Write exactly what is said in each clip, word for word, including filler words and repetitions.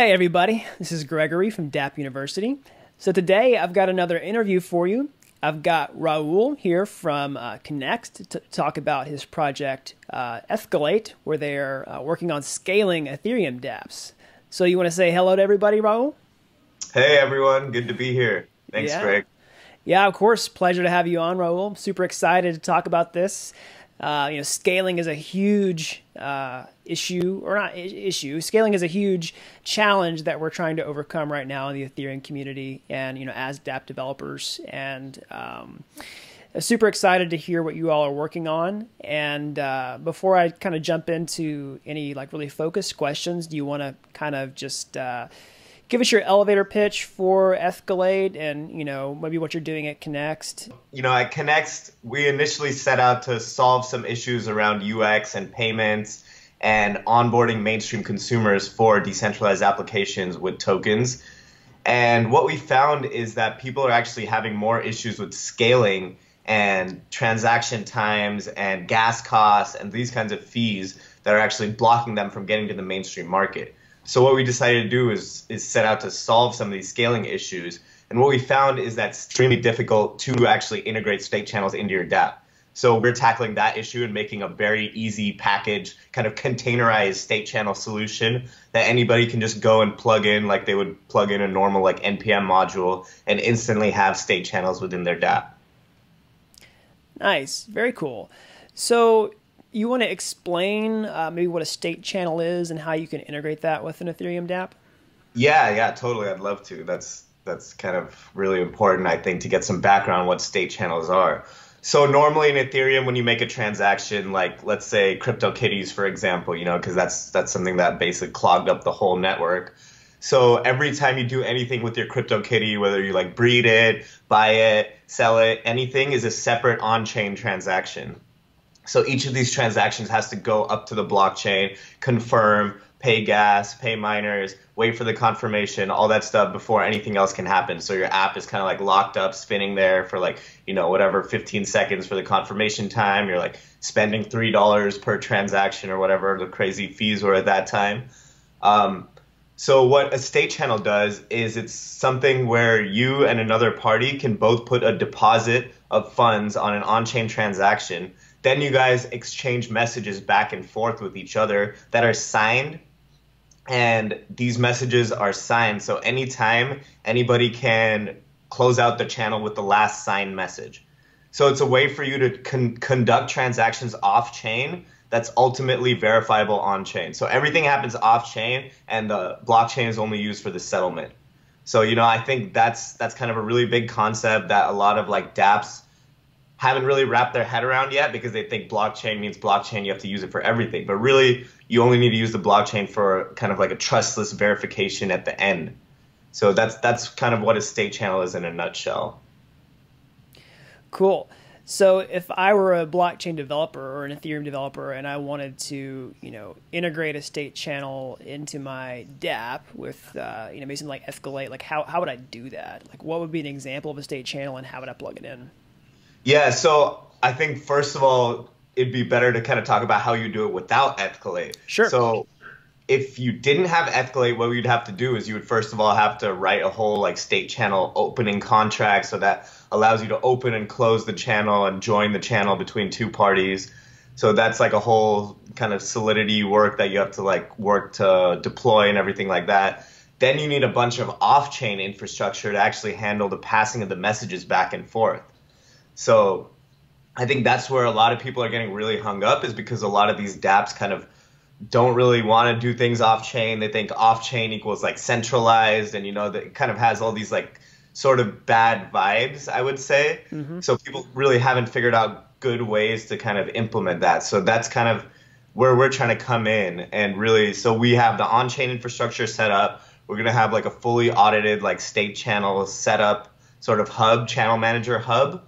Hey everybody, this is Gregory from Dapp University. So today I've got another interview for you. I've got Rahul here from uh, Connext to talk about his project uh, Ethcalate, where they're uh, working on scaling Ethereum dApps. So you want to say hello to everybody, Rahul? Hey everyone, good to be here. Thanks, yeah. Greg. Yeah, of course, pleasure to have you on, Rahul. Super excited to talk about this. Uh, you know, scaling is a huge uh, issue, or not issue, scaling is a huge challenge that we're trying to overcome right now in the Ethereum community and, you know, as Dapp developers. And um, super excited to hear what you all are working on. And uh, before I kind of jump into any, like, really focused questions, do you want to kind of just uh, give us your elevator pitch for Ethcalate and, you know, maybe what you're doing at Connext. You know, at Connext, we initially set out to solve some issues around U X and payments and onboarding mainstream consumers for decentralized applications with tokens. And what we found is that people are actually having more issues with scaling and transaction times and gas costs and these kinds of fees that are actually blocking them from getting to the mainstream market. So what we decided to do is, is set out to solve some of these scaling issues. And what we found is that it's extremely difficult to actually integrate stake channels into your dApp. So we're tackling that issue and making a very easy package, kind of containerized stake channel solution that anybody can just go and plug in like they would plug in a normal like N P M module and instantly have stake channels within their dApp. Nice. Very cool. So you want to explain uh, maybe what a state channel is and how you can integrate that with an Ethereum dApp? Yeah, yeah, totally. I'd love to. That's that's kind of really important, I think, to get some background on what state channels are. So normally in Ethereum, when you make a transaction, like let's say CryptoKitties, for example, you know, because that's that's something that basically clogged up the whole network. So every time you do anything with your CryptoKitty, whether you like breed it, buy it, sell it, anything is a separate on-chain transaction. So each of these transactions has to go up to the blockchain, confirm, pay gas, pay miners, wait for the confirmation, all that stuff before anything else can happen. So your app is kind of like locked up, spinning there for like, you know, whatever, fifteen seconds for the confirmation time. You're like spending three dollars per transaction or whatever the crazy fees were at that time. Um, so what a state channel does is it's something where you and another party can both put a deposit of funds on an on-chain transaction. Then you guys exchange messages back and forth with each other that are signed, and these messages are signed. So anytime anybody can close out the channel with the last signed message. So it's a way for you to con conduct transactions off chain that's ultimately verifiable on chain. So everything happens off chain and the blockchain is only used for the settlement. So, you know, I think that's, that's kind of a really big concept that a lot of like dApps haven't really wrapped their head around yet because they think blockchain means blockchain, you have to use it for everything. But really, you only need to use the blockchain for kind of like a trustless verification at the end. So that's that's kind of what a state channel is in a nutshell. Cool. So if I were a blockchain developer or an Ethereum developer and I wanted to, you know, integrate a state channel into my dApp with, uh, you know, maybe something like Ethcalate, like how, how would I do that? Like what would be an example of a state channel and how would I plug it in? Yeah, so I think first of all, it'd be better to kind of talk about how you do it without Ethcalate. Sure. So if you didn't have Ethcalate, what you'd have to do is you would first of all have to write a whole like state channel opening contract so that allows you to open and close the channel and join the channel between two parties. So that's like a whole kind of Solidity work that you have to like work to deploy and everything like that. Then you need a bunch of off-chain infrastructure to actually handle the passing of the messages back and forth. So I think that's where a lot of people are getting really hung up is because a lot of these dApps kind of don't really want to do things off-chain. They think off-chain equals like centralized and, you know, that kind of has all these like sort of bad vibes, I would say. Mm-hmm. So people really haven't figured out good ways to kind of implement that. So that's kind of where we're trying to come in and really, so we have the on-chain infrastructure set up. We're going to have like a fully audited like state channel set up sort of hub, channel manager hub.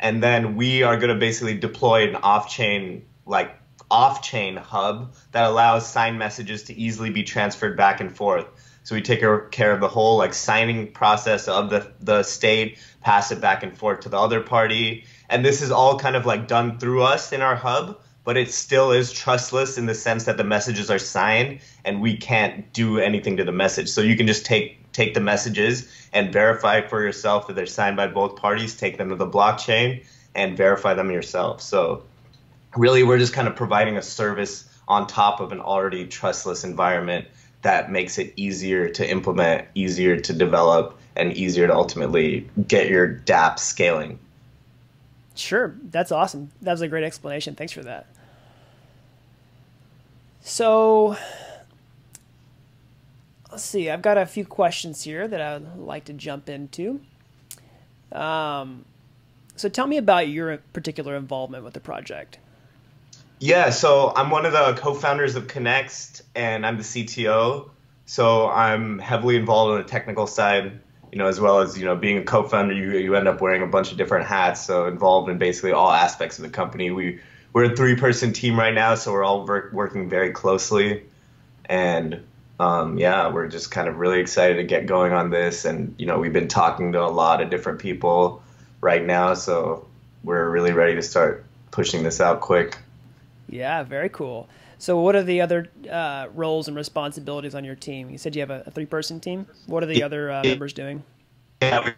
And then we are going to basically deploy an off-chain, like off-chain hub that allows signed messages to easily be transferred back and forth. So we take care of the whole like signing process of the, the state, pass it back and forth to the other party. And this is all kind of like done through us in our hub, but it still is trustless in the sense that the messages are signed and we can't do anything to the message. So you can just take take the messages and verify for yourself that they're signed by both parties, take them to the blockchain and verify them yourself. So really, we're just kind of providing a service on top of an already trustless environment that makes it easier to implement, easier to develop, and easier to ultimately get your dApp scaling. Sure. That's awesome. That was a great explanation. Thanks for that. So let's see. I've got a few questions here that I would like to jump into. Um, so tell me about your particular involvement with the project. Yeah, so I'm one of the co-founders of Connext, and I'm the C T O. So I'm heavily involved on the technical side, you know, as well as, you know, being a co-founder, you, you end up wearing a bunch of different hats. So involved in basically all aspects of the company. We, we're a three-person team right now, so we're all work, working very closely. And, um, yeah, we're just kind of really excited to get going on this. And, you know, we've been talking to a lot of different people right now, so we're really ready to start pushing this out quick. Yeah, very cool. So what are the other uh, roles and responsibilities on your team? You said you have a, a three-person team. What are the other uh, members doing? Yeah,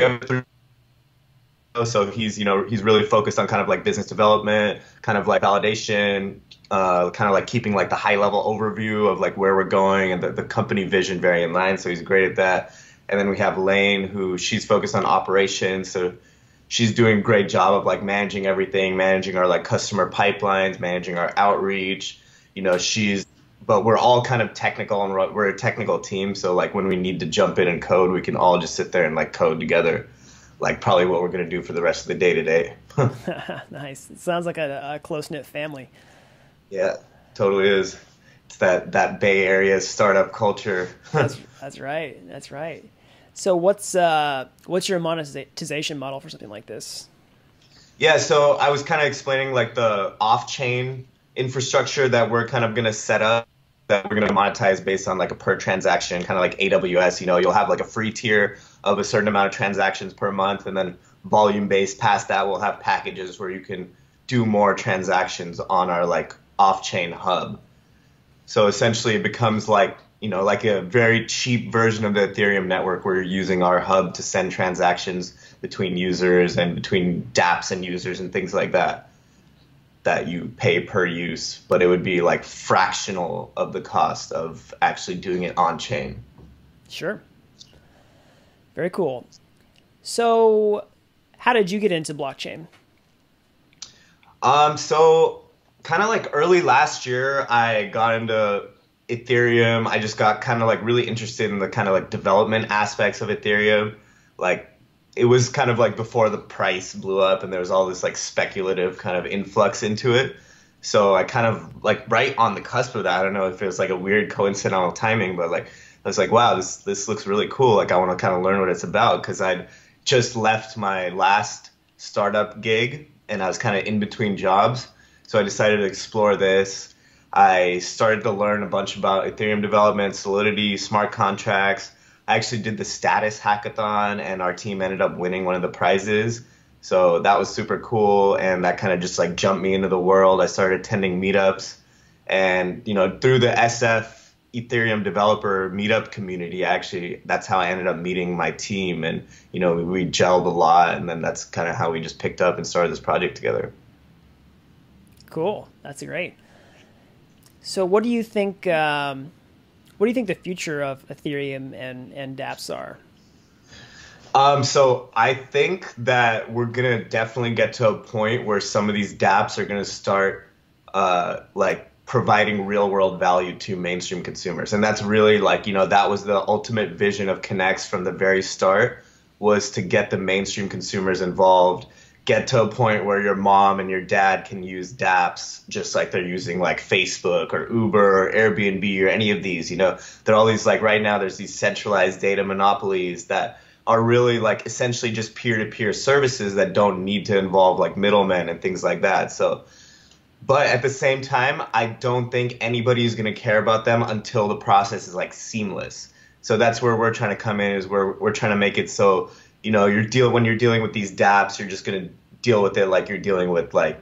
we have three. So he's, you know, he's really focused on kind of like business development, kind of like validation, uh, kind of like keeping like the high-level overview of like where we're going and the, the company vision very in line. So he's great at that. And then we have Lane, who she's focused on operations. So she's doing a great job of like managing everything, managing our like customer pipelines, managing our outreach. You know, she's, but we're all kind of technical, and we're, we're a technical team. So like when we need to jump in and code, we can all just sit there and like code together, like probably what we're going to do for the rest of the day today. Nice. It sounds like a, a close knit family. Yeah, totally is. It's that, that Bay Area startup culture. that's, that's right. That's right. So what's uh, what's your monetization model for something like this? Yeah, so I was kind of explaining like the off-chain infrastructure that we're kind of going to set up, that we're going to monetize based on like a per transaction, kind of like A W S. You know, you'll have like a free tier of a certain amount of transactions per month, and then volume-based past that we'll have packages where you can do more transactions on our like off-chain hub. So essentially it becomes like, you know, like a very cheap version of the Ethereum network where you're using our hub to send transactions between users and between dApps and users and things like that, that you pay per use, but it would be like fractional of the cost of actually doing it on chain. Sure. Very cool. So how did you get into blockchain? Um, so kind of like early last year, I got into Ethereum. I just got kind of like really interested in the kind of like development aspects of Ethereum. Like it was kind of like before the price blew up and there was all this like speculative kind of influx into it. So I kind of like right on the cusp of that. I don't know if it was like a weird coincidental timing, but like I was like, wow, this this looks really cool. Like I want to kind of learn what it's about, because I'd just left my last startup gig and I was kind of in between jobs. So I decided to explore this. I started to learn a bunch about Ethereum development, Solidity, smart contracts. I actually did the Status hackathon, and our team ended up winning one of the prizes. So that was super cool, and that kind of just like jumped me into the world. I started attending meetups, and you know, through the S F Ethereum Developer Meetup community, actually, that's how I ended up meeting my team, and you know, we, we gelled a lot, and then that's kind of how we just picked up and started this project together. Cool. That's great. So what do you think, um, what do you think the future of Ethereum and, and dApps are? Um, so I think that we're going to definitely get to a point where some of these dApps are going to start uh, like providing real world value to mainstream consumers. And that's really like, you know, that was the ultimate vision of Connext from the very start, was to get the mainstream consumers involved. Get to a point where your mom and your dad can use dApps just like they're using like Facebook or Uber or Airbnb or any of these. You know, there are all these like right now there's these centralized data monopolies that are really like essentially just peer-to-peer services that don't need to involve like middlemen and things like that. So, but at the same time, I don't think anybody's going to care about them until the process is like seamless. So that's where we're trying to come in, is where we're trying to make it so, you know, you're deal when you're dealing with these dApps, you're just gonna deal with it like you're dealing with like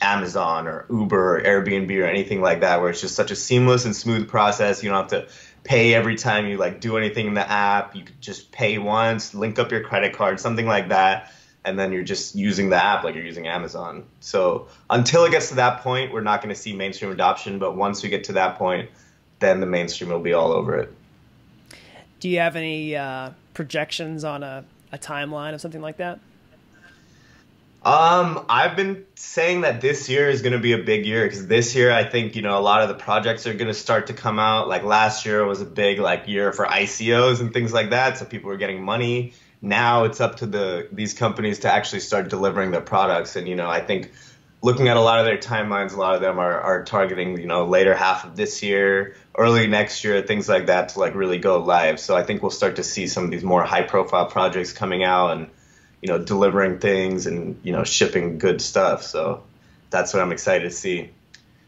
Amazon or Uber or Airbnb or anything like that, where it's just such a seamless and smooth process. You don't have to pay every time you like do anything in the app. You could just pay once, link up your credit card, something like that, and then you're just using the app like you're using Amazon. So until it gets to that point, we're not going to see mainstream adoption, but once we get to that point, then the mainstream will be all over it. Do you have any uh, projections on a, a timeline of something like that? Um, I've been saying that this year is going to be a big year, because this year I think, you know, a lot of the projects are going to start to come out. Like last year was a big like year for I C Os and things like that. So people were getting money. Now it's up to the, these companies to actually start delivering their products. And, you know, I think looking at a lot of their timelines, a lot of them are, are targeting, you know, later half of this year, early next year, things like that to like really go live. So I think we'll start to see some of these more high profile projects coming out and, you know, delivering things and, you know, shipping good stuff. So that's what I'm excited to see.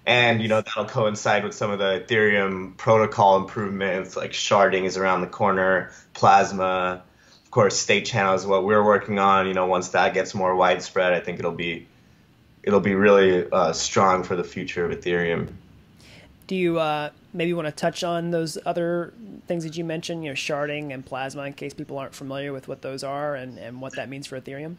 And, you know, that'll coincide with some of the Ethereum protocol improvements, like sharding is around the corner, Plasma, of course, state channel is what we're working on. You know, once that gets more widespread, I think it'll be, it'll be really uh, strong for the future of Ethereum. Do you uh, maybe want to touch on those other things that you mentioned, you know, sharding and Plasma, in case people aren't familiar with what those are and, and what that means for Ethereum?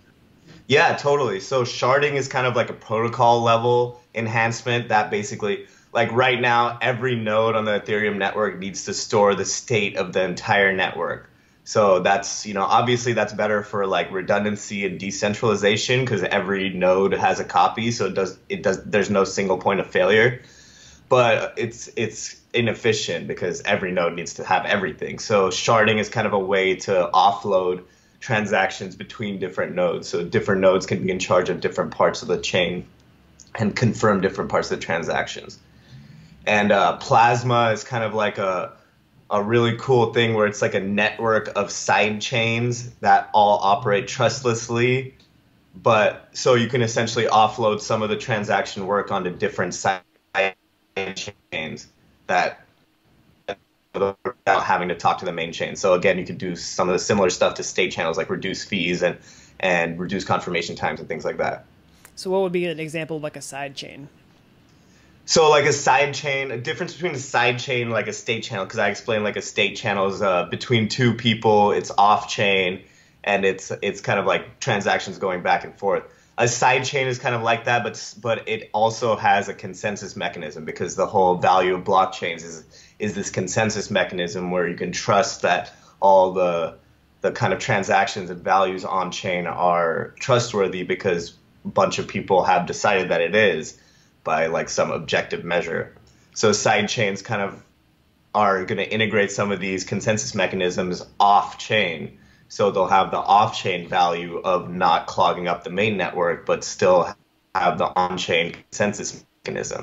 Yeah, totally. So sharding is kind of like a protocol level enhancement that basically, like right now, every node on the Ethereum network needs to store the state of the entire network. So that's, you know, obviously that's better for like redundancy and decentralization, because every node has a copy. So it does, it does, there's no single point of failure. But it's it's inefficient because every node needs to have everything. So sharding is kind of a way to offload transactions between different nodes. So different nodes can be in charge of different parts of the chain and confirm different parts of the transactions. And uh, Plasma is kind of like a, a really cool thing where it's like a network of side chains that all operate trustlessly. But so you can essentially offload some of the transaction work onto different side chains. chains that without having to talk to the main chain. So again, you could do some of the similar stuff to state channels, like reduce fees and and reduce confirmation times and things like that. So what would be an example of like a side chain? So like a side chain, a difference between a side chain, like a state channel, because I explained like a state channel is uh, between two people, it's off chain, and it's it's kind of like transactions going back and forth. A sidechain is kind of like that, but but it also has a consensus mechanism, because the whole value of blockchains is is this consensus mechanism where you can trust that all the the kind of transactions and values on chain are trustworthy, because a bunch of people have decided that it is by like some objective measure. So sidechains kind of are going to integrate some of these consensus mechanisms off chain. So they'll have the off-chain value of not clogging up the main network, but still have the on-chain consensus mechanism.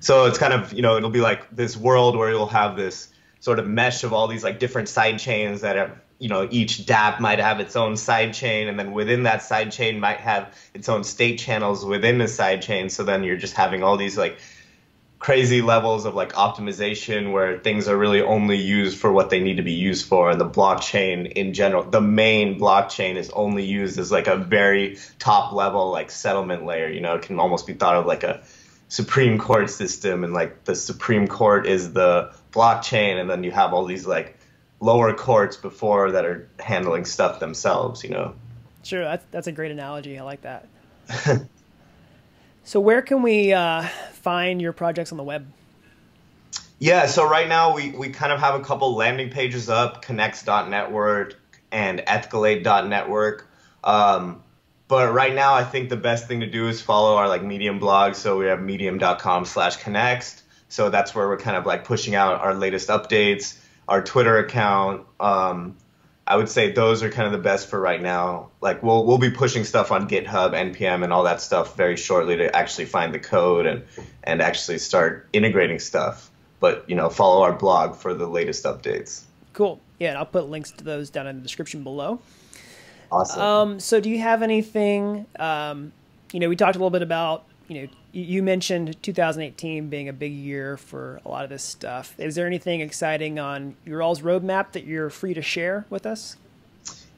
So it's kind of, you know, it'll be like this world where you'll have this sort of mesh of all these like different side chains that have, you know, each dApp might have its own side chain, and then within that side chain might have its own state channels within the side chain. So then you're just having all these like crazy levels of like optimization where things are really only used for what they need to be used for. And the blockchain in general, the main blockchain, is only used as like a very top level like settlement layer. You know, it can almost be thought of like a Supreme Court system, and like the Supreme Court is the blockchain, and then you have all these like lower courts before that are handling stuff themselves, you know. Sure, that's, that's a great analogy. I like that. So where can we uh, find your projects on the web? Yeah, so right now we, we kind of have a couple landing pages up, Connext dot network and Ethcalate dot network. Um, but right now I think the best thing to do is follow our like Medium blog. So we have medium dot com slash Connext. So that's where we're kind of like pushing out our latest updates, our Twitter account. Um, I would say those are kind of the best for right now. Like we'll we'll be pushing stuff on GitHub, N P M, and all that stuff very shortly to actually find the code and and actually start integrating stuff. But you know, follow our blog for the latest updates. Cool. Yeah, and I'll put links to those down in the description below. Awesome. Um, so do you have anything? Um, you know, we talked a little bit about, you know, you mentioned two thousand eighteen being a big year for a lot of this stuff. Is there anything exciting on your all's roadmap that you're free to share with us?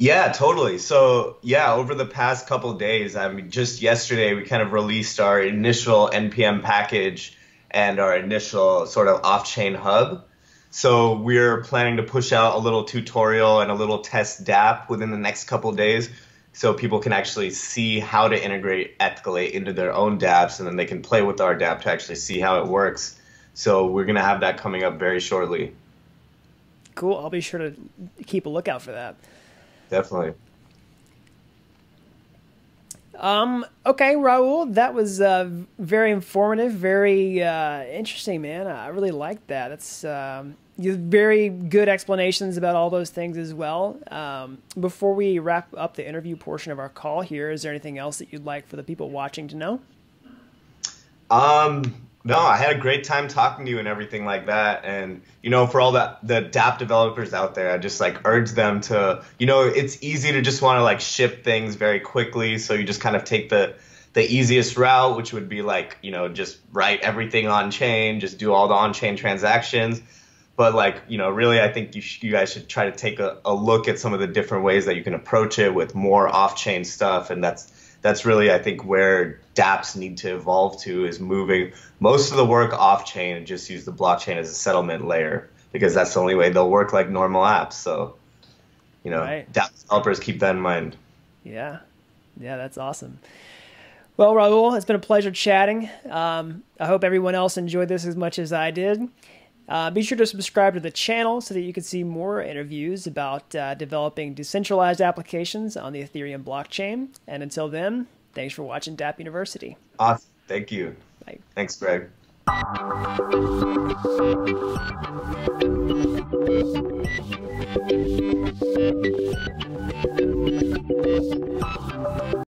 Yeah, totally. So yeah, over the past couple of days, I mean, just yesterday, we kind of released our initial N P M package and our initial sort of off-chain hub. So we're planning to push out a little tutorial and a little test dApp within the next couple of days so people can actually see how to integrate Ethcalate into their own dApps, and then they can play with our dApp to actually see how it works. So we're going to have that coming up very shortly. Cool. I'll be sure to keep a lookout for that. Definitely. Um, okay, Rahul, that was uh, very informative, very uh, interesting, man. I really liked that. That's um, very good explanations about all those things as well. Um, before we wrap up the interview portion of our call here, is there anything else that you'd like for the people watching to know? Um. No, I had a great time talking to you and everything like that. And, you know, for all the, the dApp developers out there, I just like urge them to, you know, it's easy to just want to like ship things very quickly. So you just kind of take the, the easiest route, which would be like, you know, just write everything on chain, just do all the on chain transactions. But like, you know, really, I think you, sh you guys should try to take a, a look at some of the different ways that you can approach it with more off chain stuff. And that's That's really, I think, where dApps need to evolve to, is moving most of the work off-chain and just use the blockchain as a settlement layer, because that's the only way they'll work like normal apps. So, you know, right. dApp developers, keep that in mind. Yeah. Yeah, that's awesome. Well, Rahul, it's been a pleasure chatting. Um, I hope everyone else enjoyed this as much as I did. Uh, be sure to subscribe to the channel so that you can see more interviews about uh, developing decentralized applications on the Ethereum blockchain. And until then, thanks for watching Dapp University. Awesome. Thank you. Bye. Thanks, Greg.